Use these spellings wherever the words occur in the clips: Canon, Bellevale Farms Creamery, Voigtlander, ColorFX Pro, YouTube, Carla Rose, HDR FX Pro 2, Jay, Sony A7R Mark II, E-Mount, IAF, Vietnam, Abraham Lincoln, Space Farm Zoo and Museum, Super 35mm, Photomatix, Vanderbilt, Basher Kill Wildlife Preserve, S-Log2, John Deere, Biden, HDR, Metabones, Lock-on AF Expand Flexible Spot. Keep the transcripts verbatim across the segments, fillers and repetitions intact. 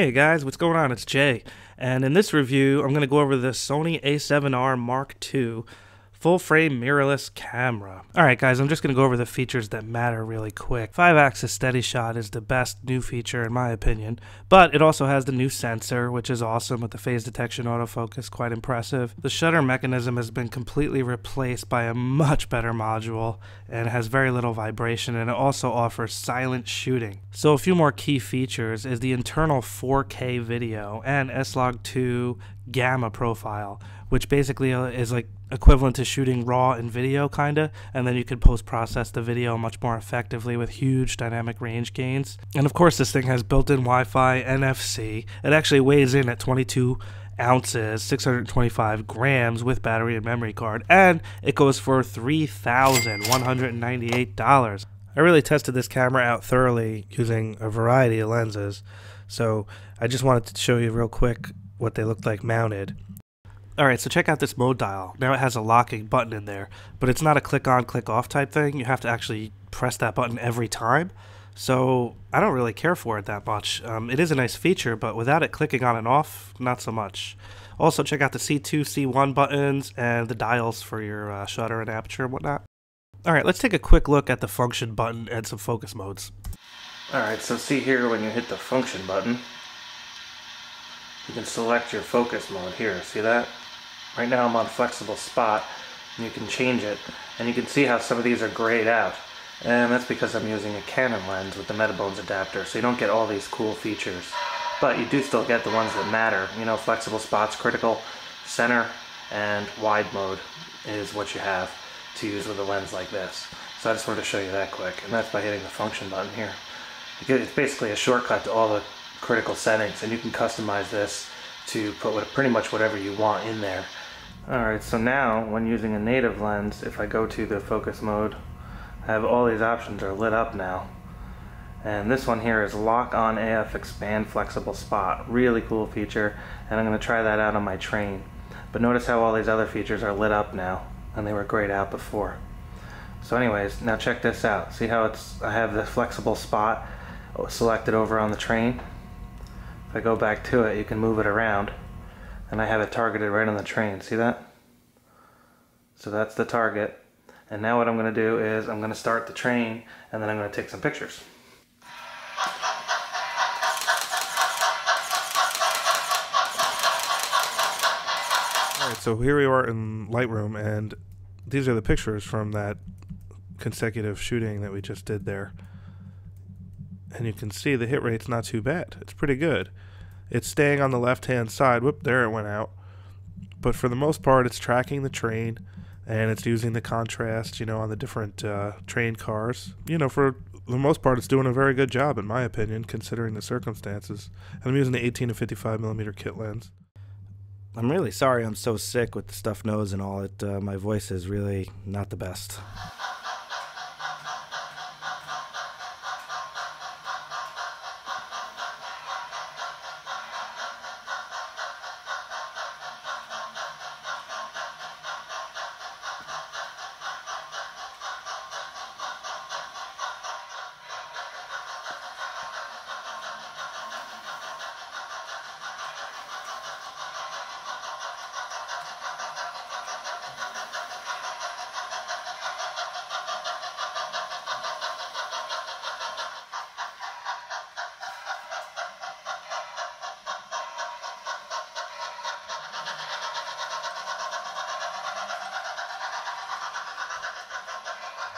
Hey guys, what's going on? It's Jay, and in this review I'm going to go over the Sony A seven R Mark two full frame mirrorless camera. Alright guys, I'm just going to go over the features that matter really quick. five axis steady shot is the best new feature in my opinion, but it also has the new sensor, which is awesome, with the phase detection autofocus, quite impressive. The shutter mechanism has been completely replaced by a much better module and has very little vibration, and it also offers silent shooting. So a few more key features is the internal four K video and S log two gamma profile, which basically is like equivalent to shooting raw in video kinda, and then you could post process the video much more effectively with huge dynamic range gains. And of course this thing has built-in Wi-Fi, N F C. It actually weighs in at twenty-two ounces, six hundred twenty-five grams with battery and memory card, and it goes for three thousand one hundred ninety-eight dollars. I really tested this camera out thoroughly using a variety of lenses, so I just wanted to show you real quick what they looked like mounted. Alright, so check out this mode dial. Now it has a locking button in there, but it's not a click on, click off type thing. You have to actually press that button every time. So I don't really care for it that much. Um, it is a nice feature, but without it clicking on and off, not so much. Also check out the C two, C one buttons and the dials for your uh, shutter and aperture and whatnot. Alright, let's take a quick look at the function button and some focus modes. Alright, so see here when you hit the function button, you can select your focus mode here, see that? Right now I'm on flexible spot, and you can change it, and you can see how some of these are grayed out, and that's because I'm using a Canon lens with the Metabones adapter, so you don't get all these cool features, but you do still get the ones that matter. You know, flexible spot's critical, center, and wide mode is what you have to use with a lens like this. So I just wanted to show you that quick, and that's by hitting the function button here. It's basically a shortcut to all the critical settings, and you can customize this to put pretty much whatever you want in there. Alright, so now when using a native lens, if I go to the focus mode, I have all these options are lit up now. And this one here is Lock-on A F Expand Flexible Spot. Really cool feature, and I'm going to try that out on my train. But notice how all these other features are lit up now, and they were grayed out before. So anyways, now check this out. See how it's? I have the flexible spot selected over on the train? If I go back to it, you can move it around. And I have it targeted right on the train, see that? So that's the target. And now what I'm going to do is I'm going to start the train, and then I'm going to take some pictures. Alright, so here we are in Lightroom, and these are the pictures from that consecutive shooting that we just did there. And you can see the hit rate's not too bad. It's pretty good. It's staying on the left-hand side. Whoop, there it went out. But for the most part, it's tracking the train, and it's using the contrast, you know, on the different uh, train cars. You know, for the most part, it's doing a very good job, in my opinion, considering the circumstances. And I'm using the eighteen to fifty-five millimeter kit lens. I'm really sorry I'm so sick with the stuffed nose and all. It, uh, my voice is really not the best.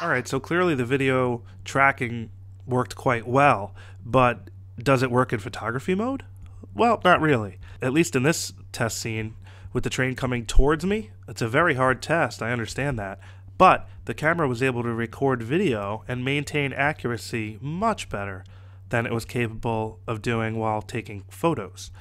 Alright, so clearly the video tracking worked quite well, but does it work in photography mode? Well, not really. At least in this test scene, with the train coming towards me, it's a very hard test, I understand that. But the camera was able to record video and maintain accuracy much better than it was capable of doing while taking photos.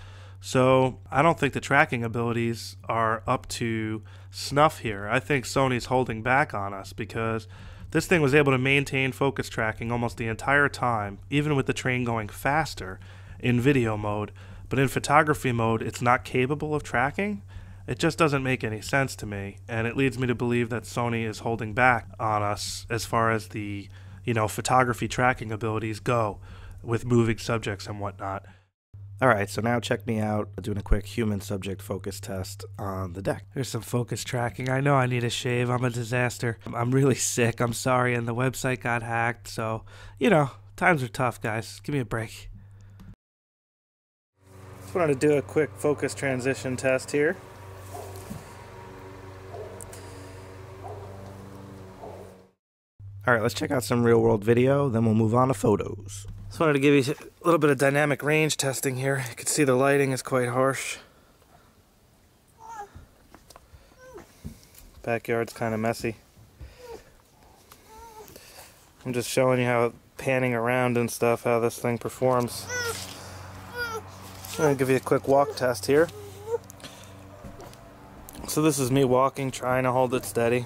So I don't think the tracking abilities are up to snuff here. I think Sony's holding back on us, because this thing was able to maintain focus tracking almost the entire time, even with the train going faster in video mode, but in photography mode it's not capable of tracking. It just doesn't make any sense to me, and it leads me to believe that Sony is holding back on us as far as the, you know, photography tracking abilities go with moving subjects and whatnot. Alright, so now check me out doing a quick human subject focus test on the deck. There's some focus tracking. I know I need a shave. I'm a disaster. I'm really sick. I'm sorry. And the website got hacked. So, you know, times are tough, guys. Give me a break. Just wanted to do a quick focus transition test here. Alright, let's check out some real world video, then we'll move on to photos. Just wanted to give you a little bit of dynamic range testing here. You can see the lighting is quite harsh. Backyard's kind of messy. I'm just showing you how panning around and stuff, how this thing performs. I'm going to give you a quick walk test here. So this is me walking, trying to hold it steady.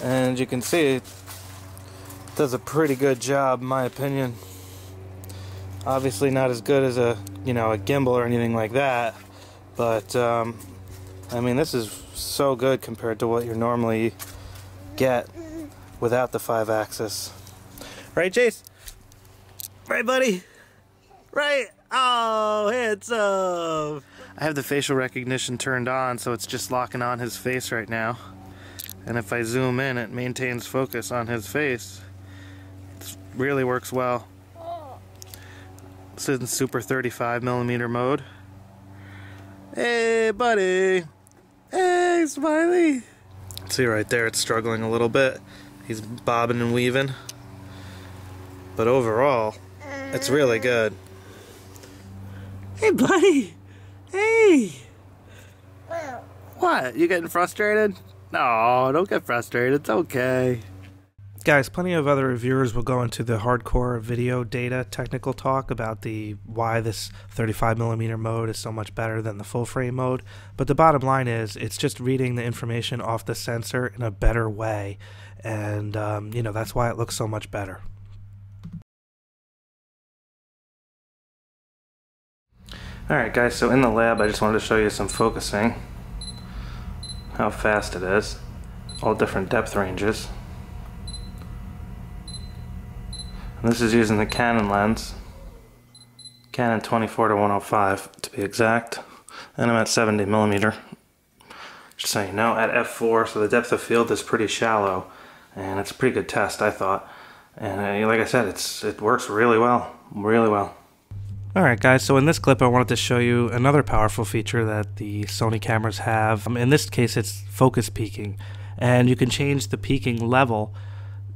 And you can see it does a pretty good job, in my opinion. Obviously not as good as a, you know, a gimbal or anything like that. But, um, I mean, this is so good compared to what you normally get without the five axis. Right, Chase? Right, buddy? Right? Oh, handsome! I have the facial recognition turned on, so it's just locking on his face right now. And if I zoom in, it maintains focus on his face. It really works well. This is in super thirty-five millimeter mode. Hey, buddy! Hey, Smiley! See right there, it's struggling a little bit. He's bobbing and weaving. But overall, it's really good. Hey, buddy! Hey! What? You getting frustrated? No, don't get frustrated. It's okay. Guys, plenty of other reviewers will go into the hardcore video data technical talk about the why this thirty-five millimeter mode is so much better than the full frame mode. But the bottom line is it's just reading the information off the sensor in a better way. And, um, you know, that's why it looks so much better. All right, guys, so in the lab, I just wanted to show you some focusing. How fast it is, all different depth ranges. And this is using the Canon lens, Canon twenty-four to one oh five to be exact, and I'm at seventy millimeter. Just so you know, at f four, so the depth of field is pretty shallow, and it's a pretty good test, I thought. And like I said, it's it works really well, really well. Alright guys, so in this clip I wanted to show you another powerful feature that the Sony cameras have. Um, in this case it's focus peaking, and you can change the peaking level,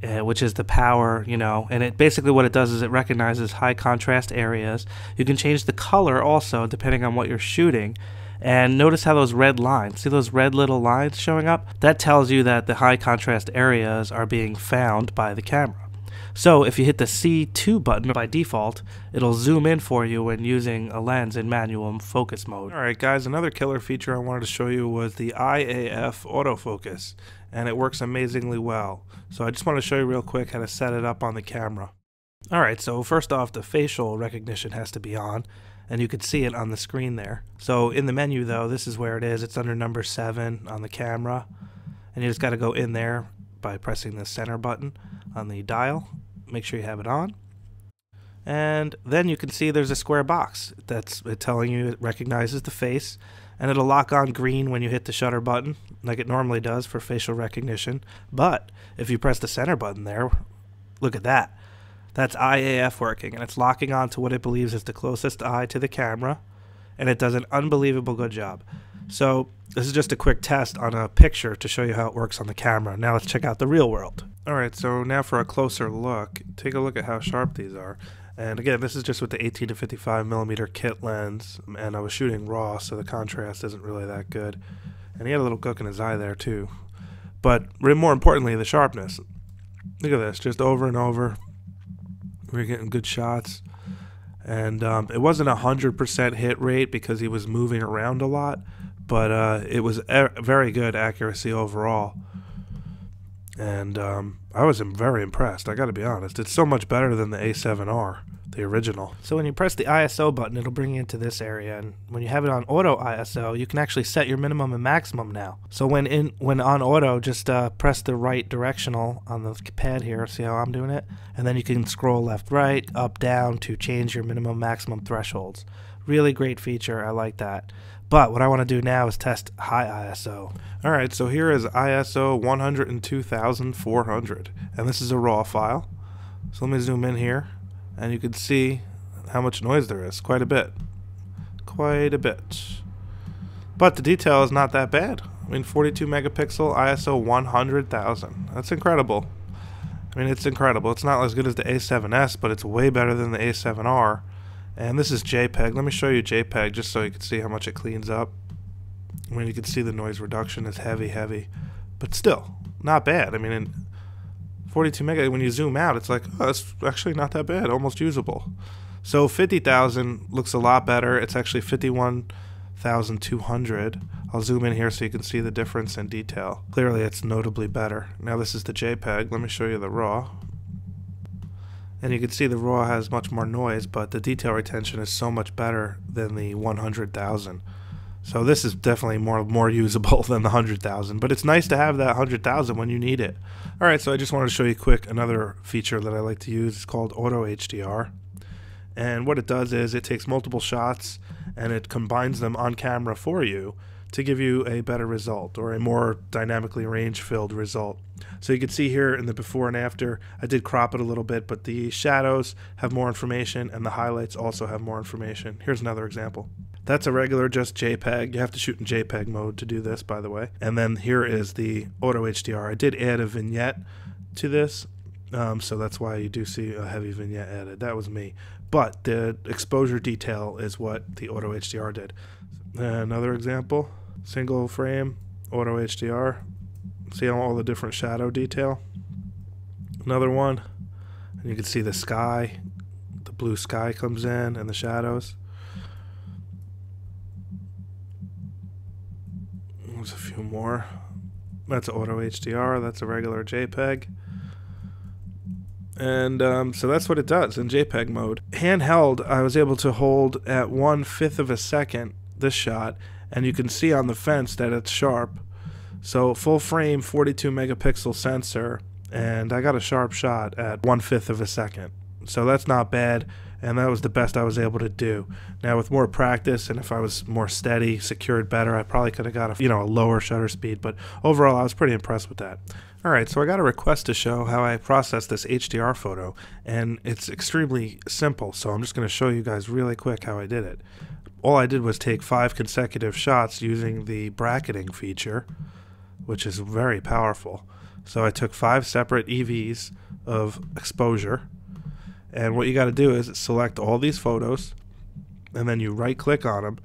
uh, which is the power, you know, and it basically what it does is it recognizes high contrast areas. You can change the color also depending on what you're shooting, and notice how those red lines, see those red little lines showing up? That tells you that the high contrast areas are being found by the camera. So if you hit the C two button by default, it'll zoom in for you when using a lens in manual focus mode. Alright guys, another killer feature I wanted to show you was the I A F autofocus, and it works amazingly well. So I just want to show you real quick how to set it up on the camera. Alright, so first off, the facial recognition has to be on, and you can see it on the screen there. So in the menu though, this is where it is, it's under number seven on the camera, and you just gotta go in there by pressing the center button on the dial. Make sure you have it on, and then you can see there's a square box that's telling you it recognizes the face, and it'll lock on green when you hit the shutter button like it normally does for facial recognition. But if you press the center button there, look at that, that's I A F working, and it's locking on to what it believes is the closest eye to the camera, and it does an unbelievable good job. So this is just a quick test on a picture to show you how it works on the camera. Now let's check out the real world. Alright, so now for a closer look, take a look at how sharp these are. And again, this is just with the eighteen to fifty-five millimeter kit lens, and I was shooting raw, so the contrast isn't really that good. And he had a little gook in his eye there too. But more importantly, the sharpness. Look at this, just over and over. We're getting good shots. And um, it wasn't a one hundred percent hit rate because he was moving around a lot, but uh, it was e very good accuracy overall. And um, I was very impressed, I gotta be honest. It's so much better than the A seven R. the original. So when you press the I S O button, it'll bring you into this area, and when you have it on auto I S O, you can actually set your minimum and maximum now. So when in when on auto, just uh, press the right directional on the pad here, see how I'm doing it, and then you can scroll left, right, up, down to change your minimum, maximum thresholds. Really great feature, I like that. But what I want to do now is test high I S O. All right, so here is I S O one hundred two thousand four hundred, and this is a raw file. So let me zoom in here, and you can see how much noise there is. Quite a bit. Quite a bit. But the detail is not that bad. I mean, forty-two megapixel I S O one hundred thousand. That's incredible. I mean, it's incredible. It's not as good as the A seven S, but it's way better than the A seven R. And this is JPEG. Let me show you JPEG just so you can see how much it cleans up. I mean, you can see the noise reduction is heavy, heavy. But still, not bad. I mean, in forty-two mega, when you zoom out, it's like, oh, that's actually not that bad, almost usable. So fifty thousand looks a lot better. It's actually fifty-one thousand two hundred. I'll zoom in here so you can see the difference in detail. Clearly, it's notably better. Now, this is the JPEG. Let me show you the RAW. And you can see the RAW has much more noise, but the detail retention is so much better than the one hundred thousand. So this is definitely more more usable than the one hundred thousand, but it's nice to have that one hundred thousand when you need it. All right, so I just wanted to show you quick another feature that I like to use. It's called Auto H D R. And what it does is it takes multiple shots and it combines them on camera for you to give you a better result, or a more dynamically range-filled result. So you can see here in the before and after, I did crop it a little bit, but the shadows have more information and the highlights also have more information. Here's another example. That's a regular just JPEG. You have to shoot in JPEG mode to do this, by the way. And then here is the Auto H D R. I did add a vignette to this, um, so that's why you do see a heavy vignette added. That was me. But the exposure detail is what the Auto H D R did. Another example. Single frame, Auto H D R. See all the different shadow detail. Another one, and you can see the sky, the blue sky comes in, and the shadows. There's a few more. That's Auto H D R. That's a regular JPEG. And um, so that's what it does in JPEG mode. Handheld, I was able to hold at one fifth of a second this shot. And you can see on the fence that it's sharp. So full frame forty-two megapixel sensor, and I got a sharp shot at one fifth of a second. So that's not bad, and that was the best I was able to do. Now with more practice, and if I was more steady, secured better, I probably could have got a, you know, a lower shutter speed, but overall I was pretty impressed with that. Alright, so I got a request to show how I process this H D R photo, and it's extremely simple, so I'm just going to show you guys really quick how I did it. All I did was take five consecutive shots using the bracketing feature, which is very powerful. So I took five separate E Vs of exposure, and what you got to do is select all these photos, and then you right click on them.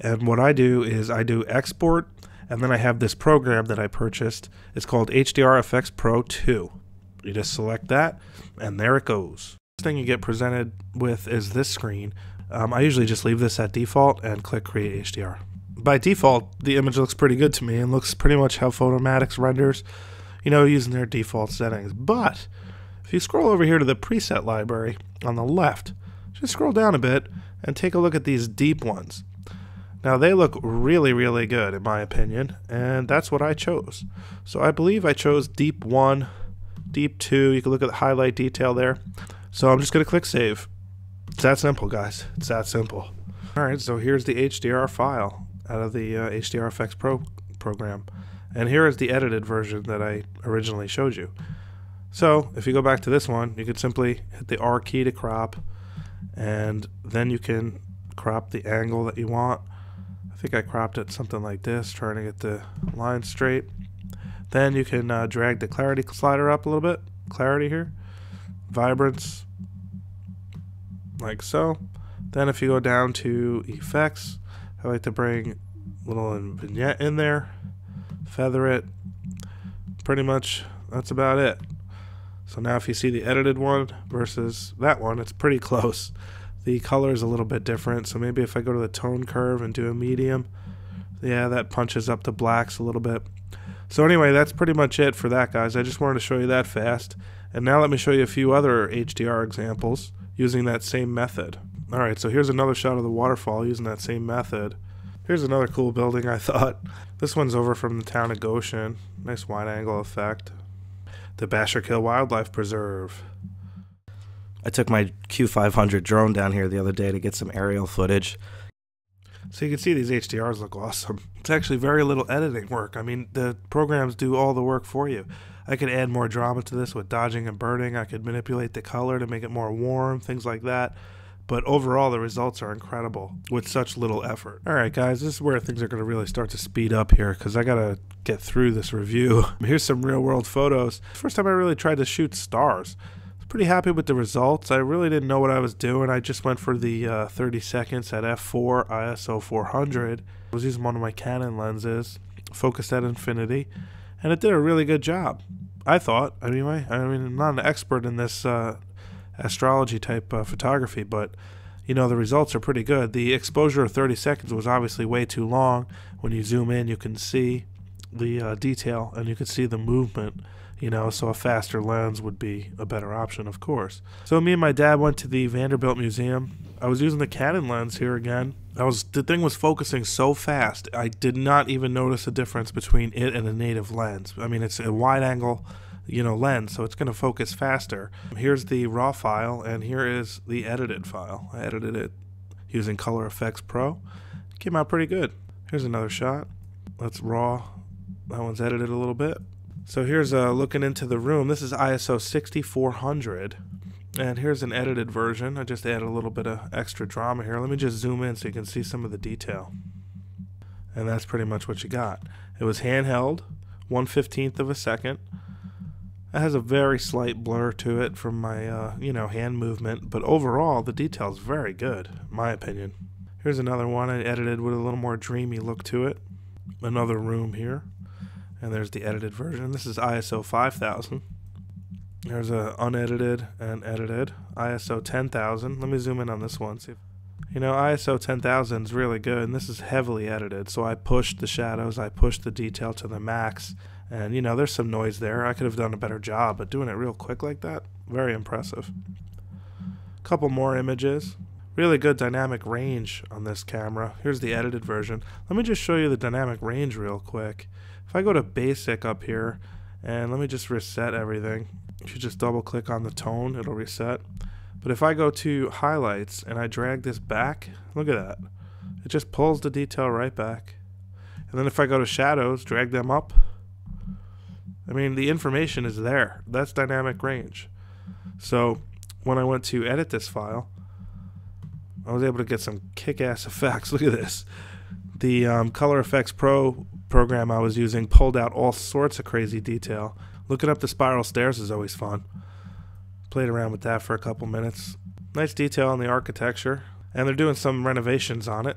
And what I do is I do export, and then I have this program that I purchased. It's called H D R F X Pro two. You just select that, and there it goes. First thing you get presented with is this screen. Um, I usually just leave this at default and click Create H D R. By default, the image looks pretty good to me and looks pretty much how Photomatix renders, you know, using their default settings. But if you scroll over here to the preset library on the left, just scroll down a bit and take a look at these deep ones. Now they look really, really good in my opinion, and that's what I chose. So I believe I chose Deep one, Deep two. You can look at the highlight detail there. So I'm just going to click Save. It's that simple, guys. It's that simple. Alright, so here's the H D R file out of the uh, H D R F X Pro program. And here is the edited version that I originally showed you. So, if you go back to this one, you can simply hit the R key to crop, and then you can crop the angle that you want. I think I cropped it something like this, trying to get the line straight. Then you can uh, drag the clarity slider up a little bit. Clarity here. Vibrance. Like so. Then if you go down to effects, I like to bring a little vignette in there, feather it. Pretty much that's about it. So now if you see the edited one versus that one, it's pretty close. The color is a little bit different, so maybe if I go to the tone curve and do a medium, yeah, that punches up the blacks a little bit. So anyway, that's pretty much it for that, guys. I just wanted to show you that fast. And now let me show you a few other H D R examples using that same method. Alright, so here's another shot of the waterfall using that same method. Here's another cool building, I thought. This one's over from the town of Goshen. Nice wide angle effect. The Basher Kill Wildlife Preserve. I took my Q five hundred drone down here the other day to get some aerial footage. So you can see these H D Rs look awesome. It's actually very little editing work. I mean, the programs do all the work for you. I could add more drama to this with dodging and burning. I could manipulate the color to make it more warm, things like that. But overall, the results are incredible with such little effort. All right, guys, this is where things are going to really start to speed up here because I got to get through this review. Here's some real-world photos. First time I really tried to shoot stars. Pretty happy with the results. I really didn't know what I was doing. I just went for the uh, thirty seconds at f four, I S O four hundred. I was using one of my Canon lenses, focused at infinity, and it did a really good job, I thought. I mean, I, I mean I'm not an expert in this uh, astrology type uh, photography, but you know, the results are pretty good. The exposure of thirty seconds was obviously way too long. When you zoom in, you can see the uh, detail and you can see the movement. You know, so a faster lens would be a better option, of course. So me and my dad went to the Vanderbilt Museum. I was using the Canon lens here again. I was the thing was focusing so fast, I did not even notice a difference between it and a native lens. I mean, it's a wide-angle, you know, lens, so it's going to focus faster. Here's the raw file, and here is the edited file. I edited it using ColorFX Pro. It came out pretty good. Here's another shot. That's raw. That one's edited a little bit. So here's uh, looking into the room. This is I S O sixty-four hundred, and here's an edited version. I just added a little bit of extra drama here. Let me just zoom in so you can see some of the detail. And that's pretty much what you got. It was handheld, one fifteenth of a second. It has a very slight blur to it from my uh, you know, hand movement, but overall the detail's very good, in my opinion. Here's another one I edited with a little more dreamy look to it. Another room here. And there's the edited version. This is I S O five thousand. There's a unedited and edited I S O ten thousand. Let me zoom in on this one. See, you know, I S O ten thousand is really good, and this is heavily edited. So I pushed the shadows, I pushed the detail to the max, and you know, there's some noise there. I could have done a better job, but doing it real quick like that, very impressive. Couple more images. Really good dynamic range on this camera. Here's the edited version. Let me just show you the dynamic range real quick. If I go to basic up here, and let me just reset everything. If you just double click on the tone, it'll reset. But if I go to highlights and I drag this back, look at that. It just pulls the detail right back. And then if I go to shadows, drag them up. I mean, the information is there. That's dynamic range. So when I went to edit this file, I was able to get some kick-ass effects. Look at this. The um, ColorFX Pro program I was using pulled out all sorts of crazy detail. Looking up the spiral stairs is always fun. Played around with that for a couple minutes. Nice detail on the architecture, and they're doing some renovations on it.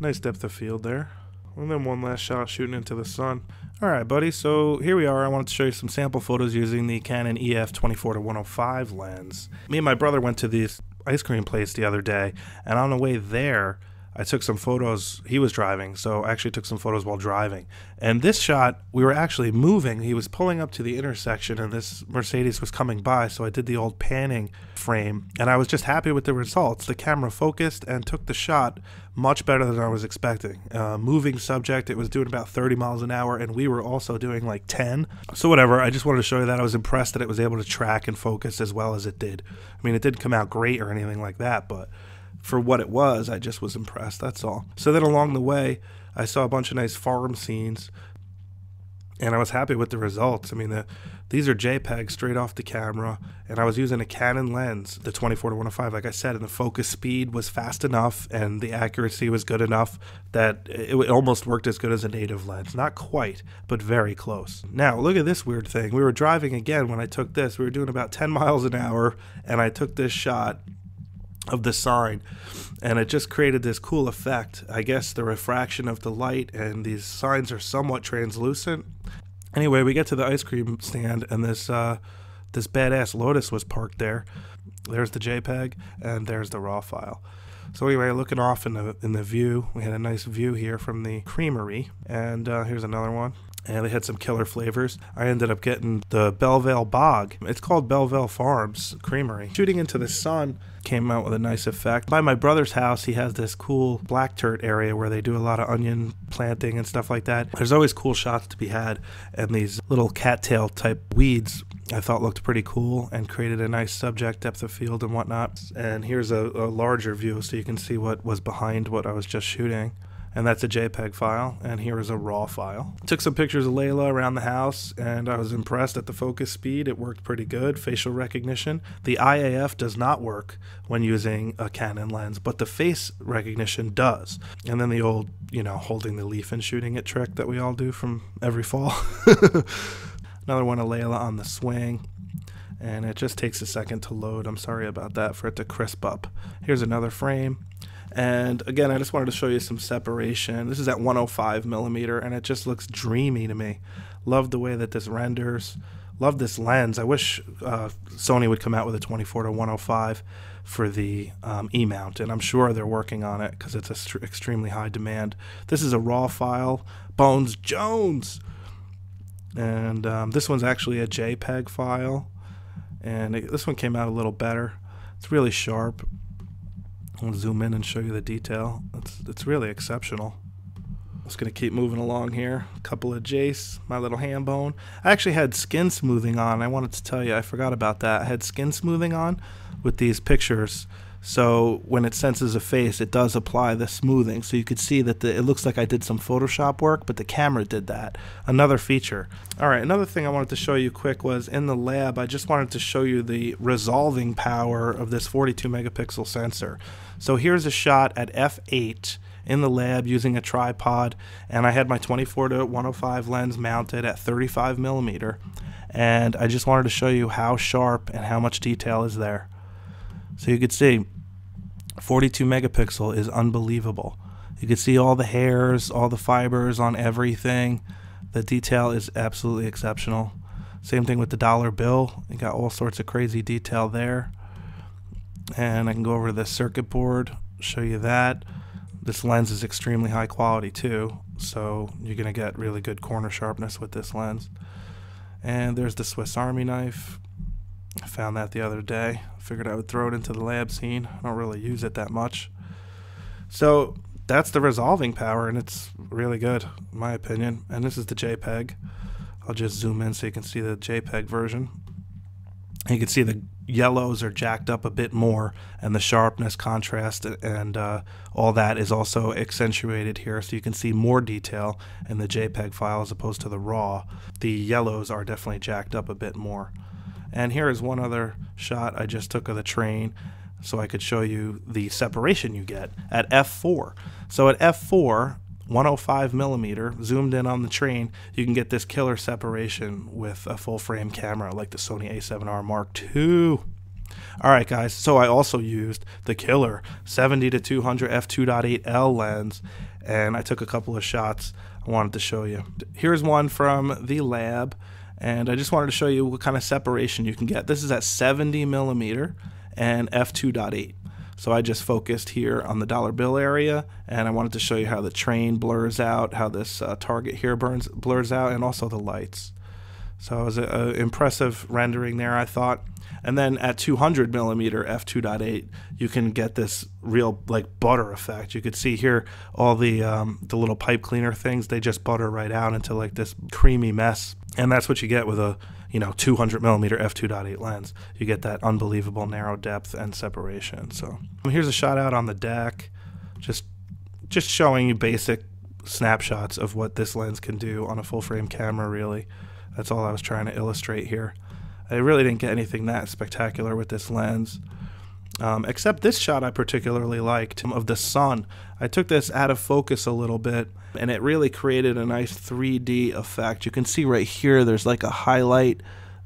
Nice depth of field there. And then one last shot shooting into the sun. Alright, buddy, so here we are. I wanted to show you some sample photos using the Canon E F twenty-four to one oh five lens. Me and my brother went to this ice cream place the other day, and on the way there I took some photos. He was driving, so I actually took some photos while driving. And this shot, we were actually moving. He was pulling up to the intersection, and this Mercedes was coming by, so I did the old panning frame. And I was just happy with the results. The camera focused and took the shot much better than I was expecting. Uh, moving subject, it was doing about thirty miles an hour, and we were also doing like ten. So whatever, I just wanted to show you that I was impressed that it was able to track and focus as well as it did. I mean, it didn't come out great or anything like that, but for what it was, I just was impressed, that's all. So then along the way, I saw a bunch of nice farm scenes, and I was happy with the results. I mean, the, these are JPEGs straight off the camera, and I was using a Canon lens, the twenty-four to one oh five, like I said, and the focus speed was fast enough, and the accuracy was good enough that it, it almost worked as good as a native lens. Not quite, but very close. Now, look at this weird thing. We were driving again when I took this. We were doing about ten miles an hour, and I took this shot of the sign, and it just created this cool effect. I guess the refraction of the light, and these signs are somewhat translucent. Anyway, we get to the ice cream stand, and this uh, this badass Lotus was parked there. There's the JPEG, and there's the raw file. So anyway, looking off in the in the view, we had a nice view here from the creamery, and uh, here's another one. and they had some killer flavors. I ended up getting the Bellevale Bog. It's called Bellevale Farms Creamery. Shooting into the sun came out with a nice effect. By my brother's house, he has this cool black turd area where they do a lot of onion planting and stuff like that. There's always cool shots to be had, and these little cattail type weeds I thought looked pretty cool and created a nice subject, depth of field and whatnot. And here's a, a larger view so you can see what was behind what I was just shooting. And that's a JPEG file, and here is a RAW file. Took some pictures of Layla around the house, and I was impressed at the focus speed. It worked pretty good, facial recognition. The I A F does not work when using a Canon lens, but the face recognition does. And then the old, you know, holding the leaf and shooting it trick that we all do from every fall. Another one of Layla on the swing, and it just takes a second to load. I'm sorry about that, for it to crisp up. Here's another frame. And again, I just wanted to show you some separation. This is at one oh five millimeter, and it just looks dreamy to me. Love the way that this renders. Love this lens. I wish uh, Sony would come out with a twenty-four to one oh five for the um, E-Mount, and I'm sure they're working on it because it's a extremely high demand. This is a RAW file, Bones Jones. And um, this one's actually a JPEG file, and it, this one came out a little better. It's really sharp. I'll zoom in and show you the detail. It's, it's really exceptional. I'm just going to keep moving along here. A couple of Jace, my little hand bone. I actually had skin smoothing on. I wanted to tell you, I forgot about that. I had skin smoothing on with these pictures. So when it senses a face, it does apply the smoothing. So you could see that the, it looks like I did some Photoshop work, but the camera did that. Another feature. All right, another thing I wanted to show you quick was in the lab, I just wanted to show you the resolving power of this forty-two megapixel sensor. So here's a shot at f eight in the lab using a tripod, and I had my twenty-four to one oh five lens mounted at thirty-five millimeter. And I just wanted to show you how sharp and how much detail is there. So you could see forty-two megapixel is unbelievable. You could see all the hairs, all the fibers on everything. The detail is absolutely exceptional. Same thing with the dollar bill. You got all sorts of crazy detail there. And I can go over to the circuit board, show you that. This lens is extremely high quality too, so you're gonna get really good corner sharpness with this lens. And there's the Swiss Army knife. I found that the other day. Figured I would throw it into the lab scene. I don't really use it that much. So that's the resolving power, and it's really good in my opinion. And this is the JPEG. I'll just zoom in so you can see the JPEG version. You can see the yellows are jacked up a bit more, and the sharpness, contrast, and uh, all that is also accentuated here, so you can see more detail in the JPEG file as opposed to the RAW. The yellows are definitely jacked up a bit more. And here is one other shot I just took of the train so I could show you the separation you get at f four. So at f four, one oh five millimeter, zoomed in on the train, you can get this killer separation with a full frame camera like the Sony A seven R Mark two. Alright guys, so I also used the killer seventy to two hundred f two point eight L lens, and I took a couple of shots I wanted to show you. Here's one from the lab. And I just wanted to show you what kind of separation you can get. This is at seventy millimeter and f two point eight. So I just focused here on the dollar bill area, and I wanted to show you how the train blurs out, how this uh, target here burns blurs out, and also the lights. So it was an impressive rendering there, I thought. And then at two hundred millimeter f two point eight, you can get this real like butter effect. You could see here all the um, the little pipe cleaner things, they just butter right out into like this creamy mess. And that's what you get with a, you know, two hundred millimeter f two point eight lens. You get that unbelievable narrow depth and separation. So here's a shot out on the deck, just just showing you basic snapshots of what this lens can do on a full frame camera. Really, that's all I was trying to illustrate here. I really didn't get anything that spectacular with this lens, um, except this shot I particularly liked of the sun. I took this out of focus a little bit, and it really created a nice three D effect. You can see right here there's like a highlight,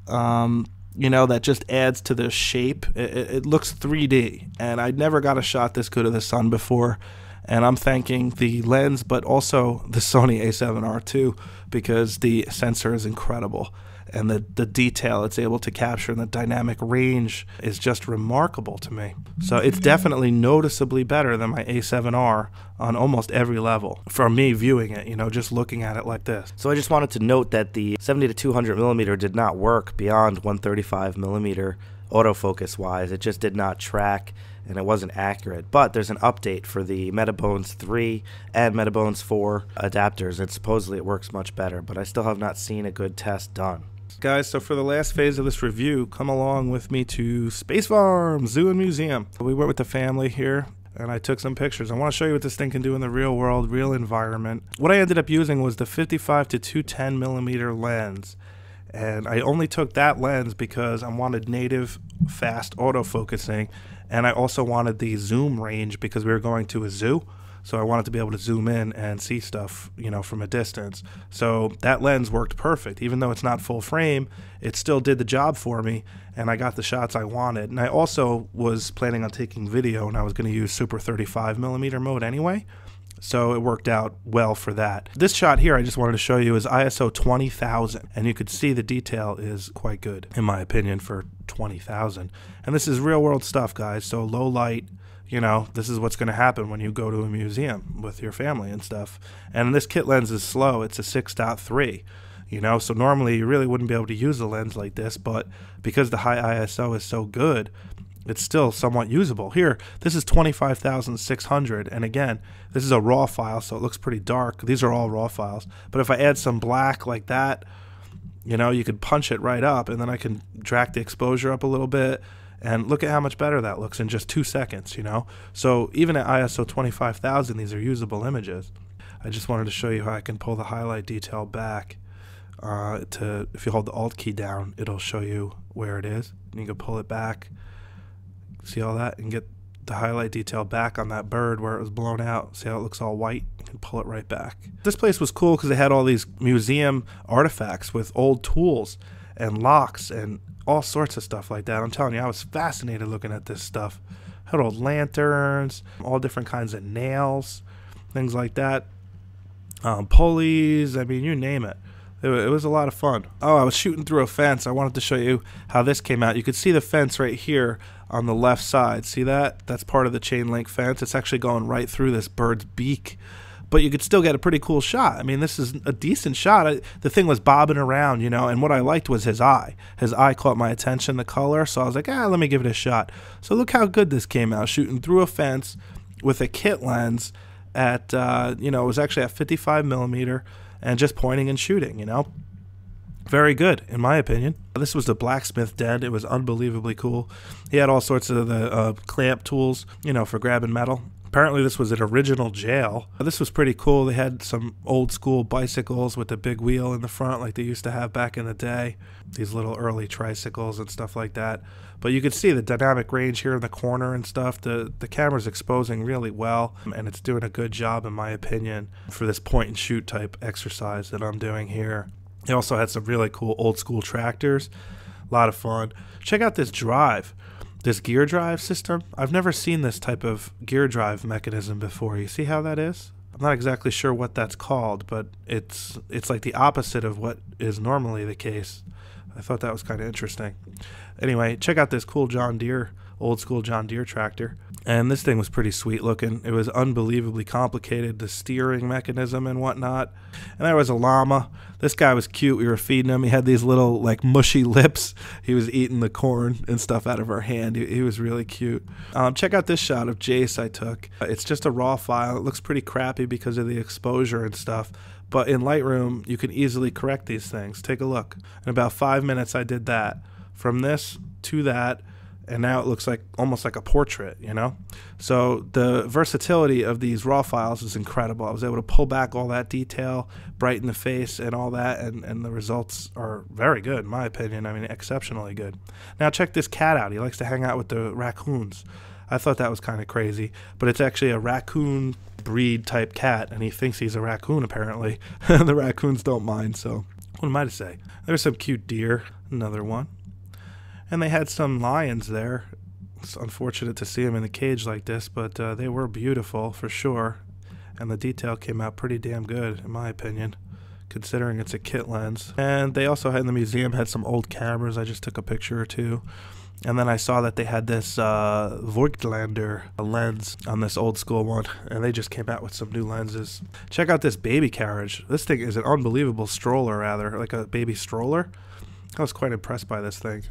um, you know, that just adds to the shape. It, it looks three D, and I'd never got a shot this good of the sun before. And I'm thanking the lens, but also the Sony A seven R two, because the sensor is incredible. and the, the detail it's able to capture and the dynamic range is just remarkable to me. So it's definitely noticeably better than my A seven R on almost every level for me viewing it, you know, just looking at it like this. So I just wanted to note that the seventy to two hundred millimeter did not work beyond one thirty-five millimeter autofocus wise. It just did not track and it wasn't accurate, but there's an update for the Metabones three and Metabones four adapters, and supposedly it works much better, but I still have not seen a good test done. Guys, so for the last phase of this review, come along with me to Space Farm Zoo and Museum. We went with the family here, and I took some pictures. I want to show you what this thing can do in the real world, real environment. What I ended up using was the fifty-five to two ten millimeter lens. And I only took that lens because I wanted native fast autofocusing, and I also wanted the zoom range because we were going to a zoo, so I wanted to be able to zoom in and see stuff, you know, from a distance. So that lens worked perfect. Even though it's not full frame, it still did the job for me, and I got the shots I wanted. And I also was planning on taking video, and I was going to use Super thirty-five millimeter mode anyway, so it worked out well for that. This shot here I just wanted to show you is I S O twenty thousand, and you could see the detail is quite good, in my opinion, for twenty thousand. And this is real world stuff, guys, so low light, you know, this is what's going to happen when you go to a museum with your family and stuff. And this kit lens is slow, it's a six point three, you know, so normally you really wouldn't be able to use a lens like this, but because the high I S O is so good, it's still somewhat usable. Here, this is twenty-five thousand six hundred, and again, this is a raw file, so it looks pretty dark. These are all raw files, but if I add some black like that, you know, you could punch it right up, and then I can drag the exposure up a little bit, and look at how much better that looks in just two seconds, you know? So even at I S O twenty-five thousand, these are usable images. I just wanted to show you how I can pull the highlight detail back. Uh, to if you hold the Alt key down, it'll show you where it is, and you can pull it back. See all that, and get the highlight detail back on that bird where it was blown out. See how it looks all white, and pull it right back. This place was cool because they had all these museum artifacts with old tools and locks and all sorts of stuff like that. I'm telling you, I was fascinated looking at this stuff. Had old lanterns, all different kinds of nails, things like that, um, pulleys, I mean, you name it. It was a lot of fun. Oh, I was shooting through a fence. I wanted to show you how this came out. You could see the fence right here on the left side. See that? That's part of the chain link fence. It's actually going right through this bird's beak. But you could still get a pretty cool shot. I mean, this is a decent shot. I, the thing was bobbing around, you know, and what I liked was his eye. His eye caught my attention, the color, so I was like, ah, let me give it a shot. So look how good this came out, shooting through a fence with a kit lens at, uh, you know, it was actually at fifty-five millimeter. And just pointing and shooting, you know? Very good, in my opinion. This was the blacksmith den. It was unbelievably cool. He had all sorts of the uh, clamp tools, you know, for grabbing metal. Apparently this was an original jail. This was pretty cool. They had some old school bicycles with the big wheel in the front like they used to have back in the day. These little early tricycles and stuff like that. But you can see the dynamic range here in the corner and stuff. The, the camera's exposing really well, and it's doing a good job, in my opinion, for this point and shoot type exercise that I'm doing here. They also had some really cool old school tractors. A lot of fun. Check out this drive. This gear drive system, I've never seen this type of gear drive mechanism before. You see how that is? I'm not exactly sure what that's called, but it's it's like the opposite of what is normally the case. I thought that was kind of interesting. Anyway, check out this cool John Deere, old school John Deere tractor. And this thing was pretty sweet looking. It was unbelievably complicated, the steering mechanism and whatnot. And there was a llama. This guy was cute. We were feeding him. He had these little, like, mushy lips. He was eating the corn and stuff out of our hand. He, he was really cute. Um, check out this shot of Jace I took. It's just a raw file. It looks pretty crappy because of the exposure and stuff. But in Lightroom, you can easily correct these things. Take a look. In about five minutes, I did that. From this to that. And now it looks like almost like a portrait, you know? So the versatility of these raw files is incredible. I was able to pull back all that detail, brighten the face and all that, and, and the results are very good, in my opinion. I mean, exceptionally good. Now check this cat out. He likes to hang out with the raccoons. I thought that was kind of crazy, but it's actually a raccoon breed type cat, and he thinks he's a raccoon, apparently. The raccoons don't mind, so what am I to say? There's some cute deer, another one. And they had some lions there. It's unfortunate to see them in the cage like this, but uh, they were beautiful for sure. And the detail came out pretty damn good, in my opinion. considering it's a kit lens. And they also had in the museum had some old cameras. I just took a picture or two. And then I saw that they had this uh, Voigtlander lens on this old school one, and they just came out with some new lenses. Check out this baby carriage. This thing is an unbelievable stroller, rather, like a baby stroller. I was quite impressed by this thing.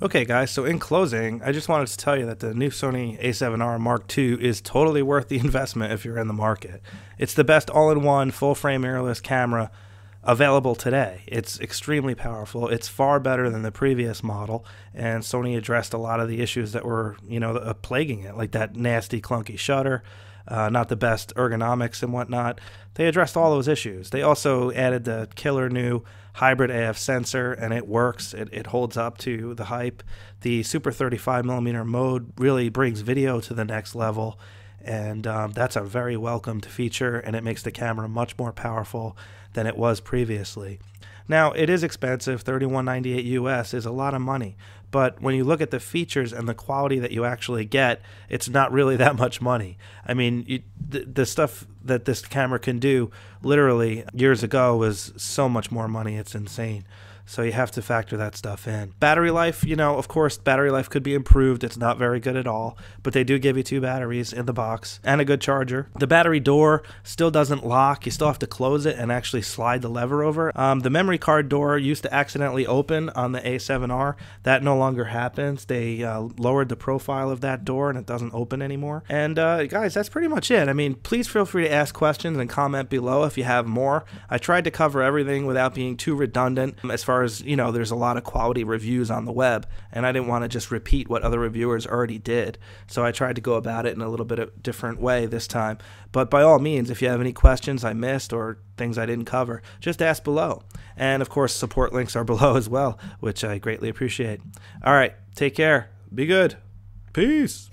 Okay guys, so in closing, I just wanted to tell you that the new Sony A seven R Mark two is totally worth the investment if you're in the market. It's the best all-in-one full-frame mirrorless camera available today. It's extremely powerful. It's far better than the previous model, and Sony addressed a lot of the issues that were, you know, uh, plaguing it, like that nasty clunky shutter, uh, not the best ergonomics and whatnot. They addressed all those issues. They also added the killer new hybrid A F sensor, and it works. It, it holds up to the hype. The super thirty-five millimeter mode really brings video to the next level, and um, that's a very welcomed feature, and it makes the camera much more powerful than it was previously. Now, it is expensive. thirty-one ninety-eight U S is a lot of money, but when you look at the features and the quality that you actually get, it's not really that much money. I mean, you, the, the stuff that this camera can do literally years ago was so much more money, it's insane. So you have to factor that stuff in. Battery life, you know, of course, battery life could be improved. It's not very good at all, but they do give you two batteries in the box and a good charger. The battery door still doesn't lock. You still have to close it and actually slide the lever over. Um, the memory card door used to accidentally open on the A seven R. That no longer happens. They uh, lowered the profile of that door and it doesn't open anymore. And uh, guys, that's pretty much it. I mean, please feel free to ask questions and comment below if you have more. I tried to cover everything without being too redundant as far as, you know, there's a lot of quality reviews on the web, and I didn't want to just repeat what other reviewers already did. So I tried to go about it in a little bit of a different way this time. But by all means, if you have any questions I missed or things I didn't cover, just ask below. And of course, support links are below as well, which I greatly appreciate. All right, take care. Be good. Peace.